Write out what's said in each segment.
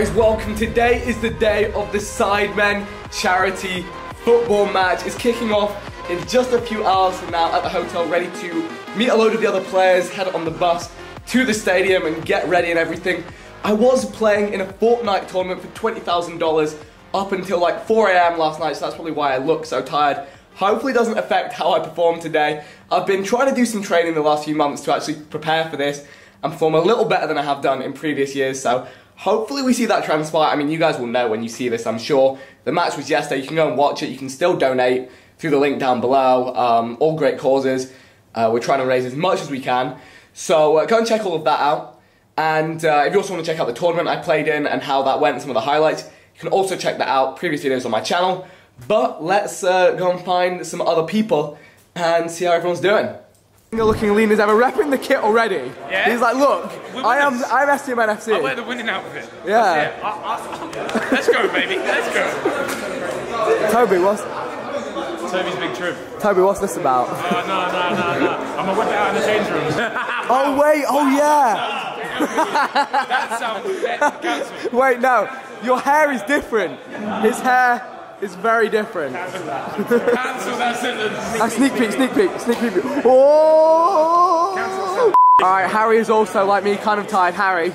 guys, welcome. Today is the day of the Sidemen charity football match. It's kicking off in just a few hours from now at the hotel, ready to meet a load of the other players, head on the bus to the stadium and get ready and everything. I was playing in a Fortnite tournament for $20,000 up until like 4 AM last night, so that's probably why I look so tired. Hopefully it doesn't affect how I perform today. I've been trying to do some training the last few months to actually prepare for this and perform a little better than I have done in previous years, so hopefully we see that transpire. I mean, you guys will know when you see this, I'm sure. The match was yesterday. You can go and watch it. You can still donate through the link down below. All great causes. We're trying to raise as much as we can. So go and check all of that out. And if you also want to check out the tournament I played in and how that went and some of the highlights, you can also check that out. Previous videos on my channel. But let's go and find some other people and see how everyone's doing. Looking lean as ever, repping the kit already. Yeah. He's like, look, I'm STM and FC. I wear the winning out with it. Yeah. Let's go, baby. Let's go. Toby, Toby's big trip. Toby, what's this about? No. I'm gonna whip it out in the change room. Oh wait. Oh yeah. That sounds. Wait, no. Your hair is different. His hair. It's very different. Cancel that. Cancel that sentence. Sneak peek. Oh! Cancel. Alright, Harry is also, like me, kind of tired. Harry,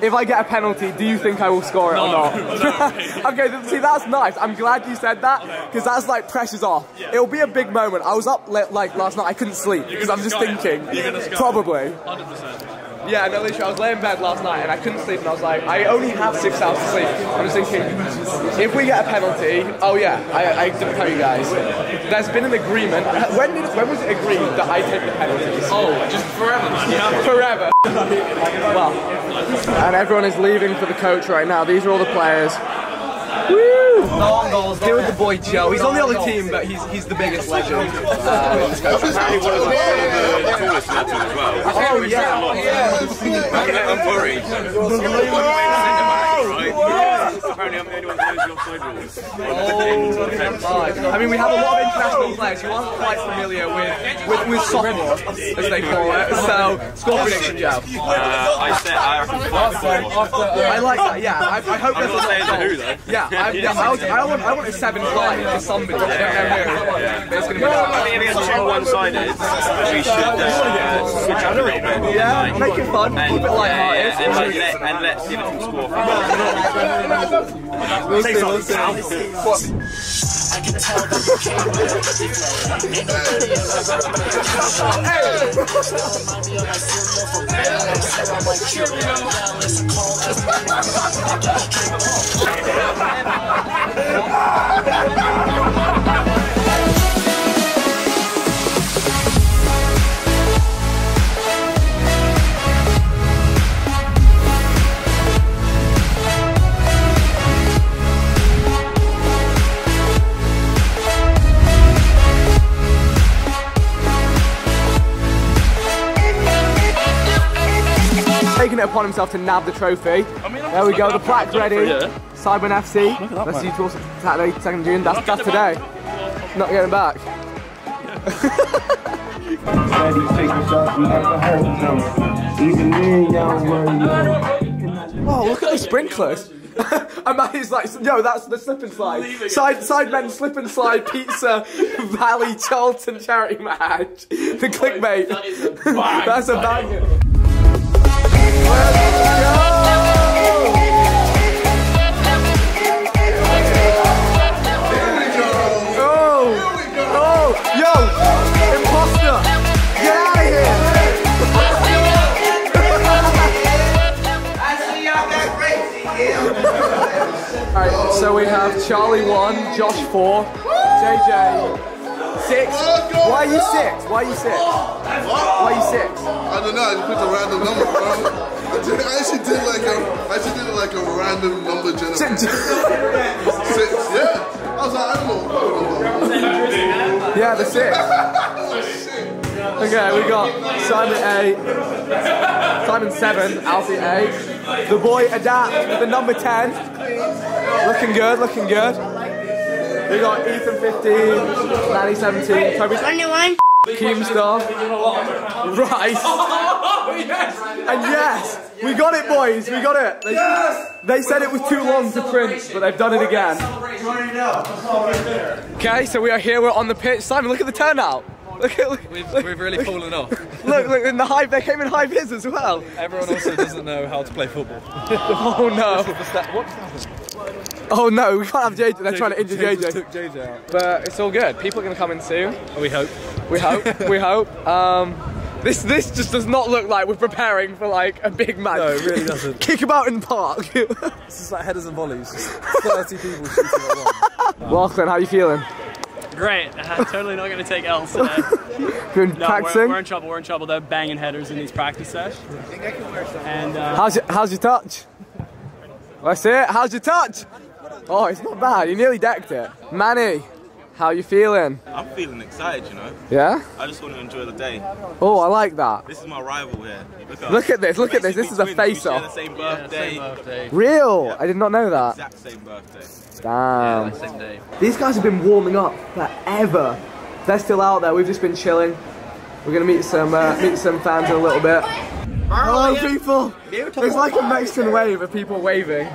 if I get a penalty, do you think I will score it or not? Okay, see, that's nice. I'm glad you said that, because that's like pressure's off. Yeah. It'll be a big moment. I was up late, like last night. I couldn't sleep, because I'm just thinking. Probably. 100%. Yeah, no, literally, I was laying in bed last night and I couldn't sleep and I was like, I only have 6 hours to sleep. I'm just thinking, if we get a penalty, oh yeah, I didn't tell you guys. There's been an agreement. When was it agreed that I take the penalties? Oh, just forever, man. Yeah. Forever. Well, and everyone is leaving for the coach right now. These are all the players. Woo! Here with the boy Joe. He's on the other team, but he's the biggest legend. Oh yeah! I'm worried. Apparently I'm the only one who knows the offside rules. I mean, we have a lot of international players who aren't quite familiar with soccer, as they call it. So, score prediction, Joe. I said I reckon 5-4. I like that. Yeah, I hope there's a goal. Yeah, I want a 7-5 for somebody. I don't know who. Yeah. It's going to be. I mean, if it's too one-sided, we should switch up a little bit. Yeah, make it fun, keep it light-hearted, and let's see if we can score. I can tell that you can't upon himself to nab the trophy. I mean, there we go, the plaque ready. Sidemen FC. Oh, that's you towards Saturday, 2nd June. That's today. Not getting back. Oh, look at the sprinklers. And Matty's like, yo, that's the slip and slide. Sidemen slip and slide pizza Valley Charlton charity match. The clickbait. That's a banger. Alright, so we have Charlie 1, Josh 4, JJ 6. Why are you 6? Why are you 6? Why are you 6? I don't know, I just picked a random number, bro. I actually did like a random number generator. 6, yeah. I was like, I don't know. Yeah, the 6. Okay, we got Simon 8, Simon 7, Alfie 8. The boy Adapt with the number 10. Looking good. We got Ethan 15, Manny 17, Toby's 21. Keem stuff, rice, and yes, we got it, boys, we got it. They said it was too long to print, but they've done it again. Okay, so we are here, we're on the pitch. Simon, look at the turnout. We've really fallen off. Look, in the hype, they came in high vis as well. Everyone also doesn't know how to play football. Oh no. Oh no, we can't have JJ, they're trying to injure JJ. Took JJ out. But it's all good, people are going to come in soon. We hope. We hope, we hope. This just does not look like we're preparing for like a big match. No, it really doesn't. Kick about in the park. It's just like headers and volleys, just 30 people shooting at once. Lachlan, how are you feeling? Great, totally not going to take L's today. You're no, practicing? We're in trouble, They're banging headers in these practice sesh. I think I can wear something. And, how's your touch? Let's see it, how's your touch? Oh, it's not bad, you nearly decked it. Manny, how are you feeling? I'm feeling excited, you know. Yeah? I just want to enjoy the day. Oh, I like that. This is my rival here. Look at this, this is a face-off. We share the same birthday. Yeah, same birthday. Real? Yeah. I did not know that. Exact same birthday. Damn. Yeah, like same day. These guys have been warming up forever. They're still out there, we've just been chilling. We're going to meet some fans in a little bit. Hello people! There's like a Mexican wave of people waving.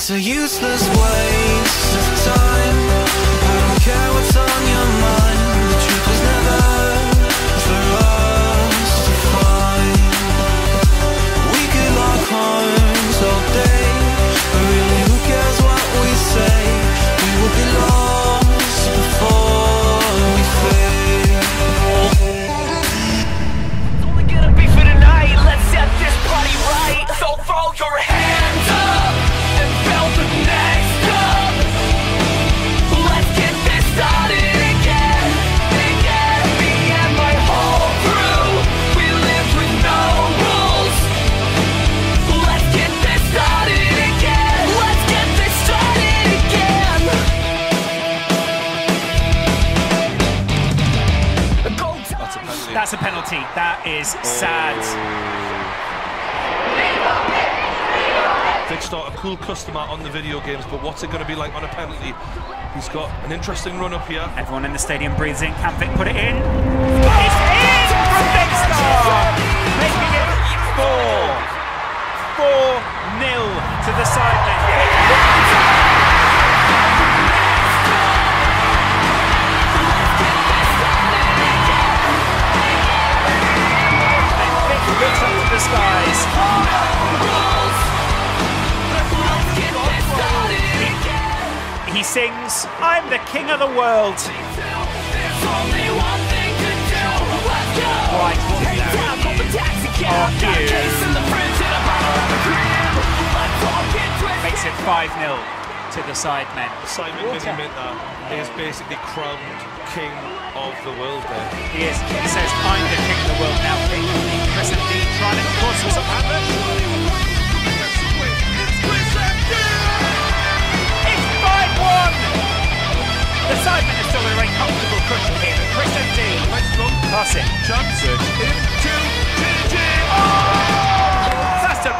It's a useless waste of time. I don't care what's on your mind. The truth is never for us to find. We could lock arms all day, but really who cares what we say? We will be lost before we fade. It's only gonna be for tonight. Let's set this party right. So throw your hands up. That's a penalty. That is sad. Big start, a cool customer on the video games, but what's it going to be like on a penalty? He's got an interesting run up here. Everyone in the stadium breathes in. Can Vic put it in? It's in from Big Star! Making it 4-0 to the Sidemen. Looks up at the skies. He sings, I'm the king of the world. Right, makes it 5-0 to the Sidemen. Sidemen is basically crowned king of the world there. He is. He says, I'm the king of the world now. Trying to cause us a havoc. It's 5-1! The Sidemen is still in a very comfortable cushion here. Christian D. Pass it. Johnson into JJ. Oh! That's a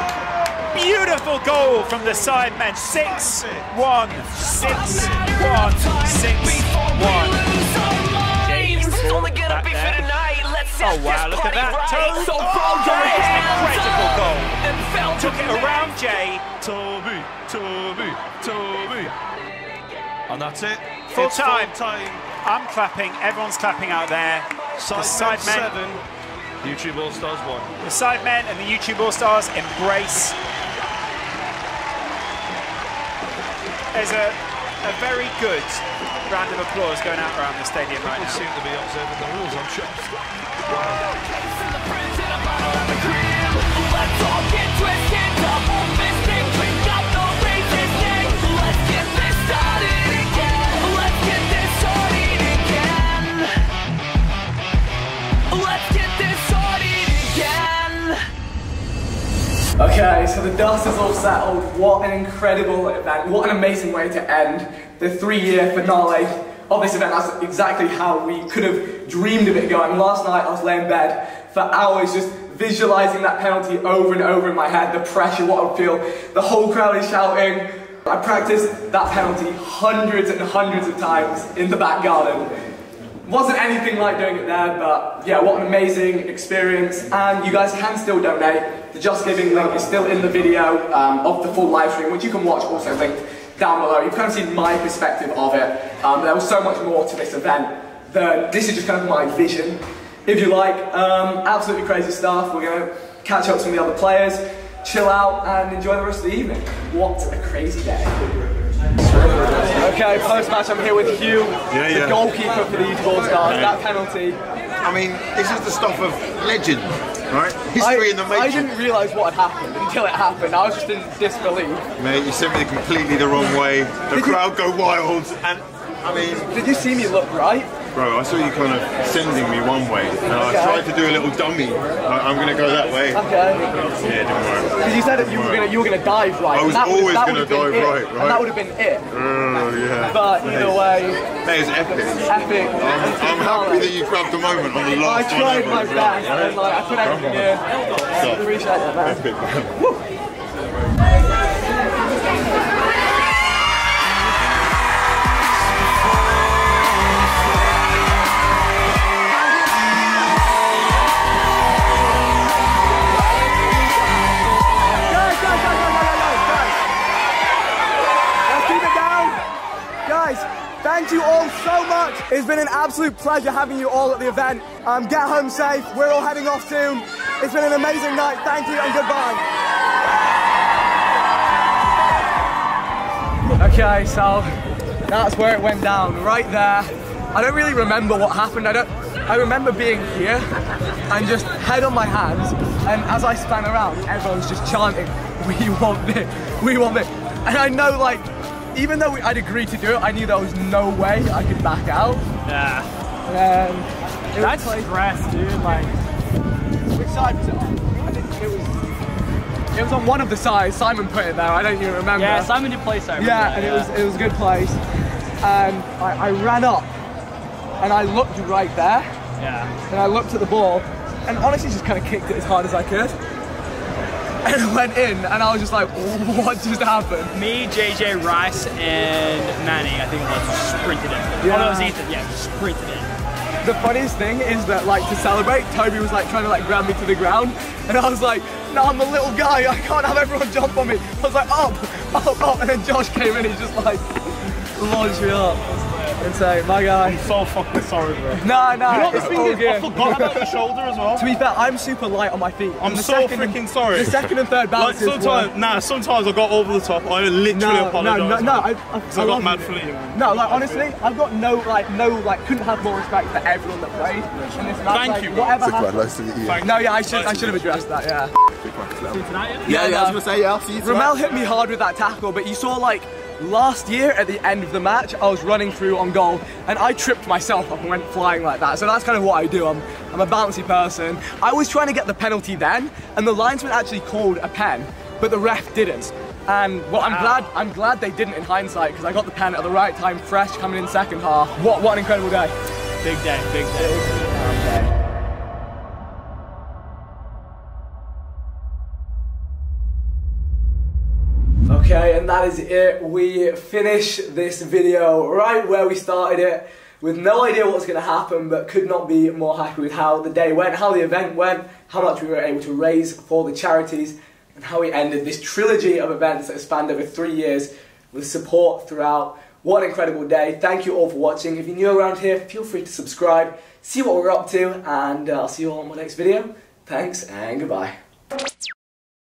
beautiful goal from the Sidemen. 6-1. 6-1. 6-1. James, it's only going to be for tonight. Oh wow, look at that. Toby! Oh, incredible goal. Took it around Jay. Toby. And that's it. Full time. I'm clapping. Everyone's clapping out there. Sidemen 7, YouTube All Stars 1. The Sidemen and the YouTube All Stars embrace. There's a very good round of applause going out around the stadium right now. People seem to be observing the rules, I'm sure. Wow. Okay, so the dust has all settled. What an incredible event. What an amazing way to end the 3-year finale of this event. That's exactly how we could have dreamed of it going. Last night I was laying in bed for hours just visualizing that penalty over and over in my head, the pressure, what I would feel. The whole crowd is shouting. I practiced that penalty hundreds and hundreds of times in the back garden. Wasn't anything like doing it there, but yeah, what an amazing experience. And you guys can still donate. The Just Giving link is still in the video of the full live stream, which you can watch, also linked down below. You've kind of seen my perspective of it. There was so much more to this event. This is just kind of my vision, if you like. Absolutely crazy stuff. We're gonna catch up with some of the other players, chill out, and enjoy the rest of the evening. What a crazy day. Okay, post-match, I'm here with Hugh, the goalkeeper for these All Stars. That penalty. I mean, this is the stuff of legend, right? History in the making. I didn't realise what had happened until it happened. I was just in disbelief. Mate, you sent me completely the wrong way. The crowd go wild, and I mean... Did you see me look right? Bro, I saw you kind of sending me one way, and I tried to do a little dummy. Like, I'm going to go that way. Okay. Yeah, didn't work. Because you said that you were going to dive right. I was always going to dive right, right? And that would have been it. Oh, yeah. But either way... That is epic. Epic. I'm happy that you grabbed the moment on the last one. I tried my best, and like, I put everything in. I appreciate that, man. Epic, man. Woo! Thank you all so much. It's been an absolute pleasure having you all at the event. Get home safe. We're all heading off soon. It's been an amazing night. Thank you and goodbye. Okay, so that's where it went down, right there. I don't really remember what happened. I remember being here and just head on my hands, and as I spun around, everyone's just chanting, "We want this, we want this." And I know, like, even though I'd agreed to do it, I knew there was no way I could back out. Yeah. That's stress, dude. Like, which side was it on? I think it was on one of the sides. Simon put it there. I don't even remember. Yeah, Simon did play Simon. Yeah, and it was a good place. And I ran up, and I looked right there. Yeah. And I looked at the ball, and honestly just kind of kicked it as hard as I could. And I went in, and I was just like, what just happened? Me, JJ, Rice, and Manny, I think, just sprinted in. Yeah. Oh, no, it was Ethan. Yeah, just sprinted in. The funniest thing is that, like, to celebrate, Toby was, like, trying to, like, grab me to the ground, and I was like, no, I'm a little guy. I can't have everyone jump on me. I was like, up, up, up, and then Josh came in, he's just, like, launched me up. And say, my guy. I'm so fucking sorry, bro. No, no. You know what the thing is? I forgot about your shoulder as well. To be fair, I'm super light on my feet. I'm so freaking sorry. The second and third bounces. Like sometimes, sometimes I got over the top. I literally apologise. I got mad for you, man. No, like honestly, I've got no, couldn't have more respect for everyone that played in this match. Thank you. Whatever happened. No, yeah, I should have addressed that. Yeah. Yeah, I was gonna say yeah. Ramel hit me hard with that tackle, but you saw like. Last year, at the end of the match, I was running through on goal, and I tripped myself up and went flying like that. So that's kind of what I do. I'm a bouncy person. I was trying to get the penalty then, and the linesman actually called a pen, but the ref didn't. And well, I'm glad they didn't in hindsight, because I got the pen at the right time, fresh, coming in second half. What an incredible day. Big day, big day. Okay, and that is it. We finish this video right where we started it, with no idea what was going to happen, but could not be more happy with how the day went, how the event went, how much we were able to raise for the charities, and how we ended this trilogy of events that spanned over 3 years with support throughout. What an incredible day. Thank you all for watching. If you're new around here, feel free to subscribe, see what we're up to, and I'll see you all in my next video. Thanks, and goodbye.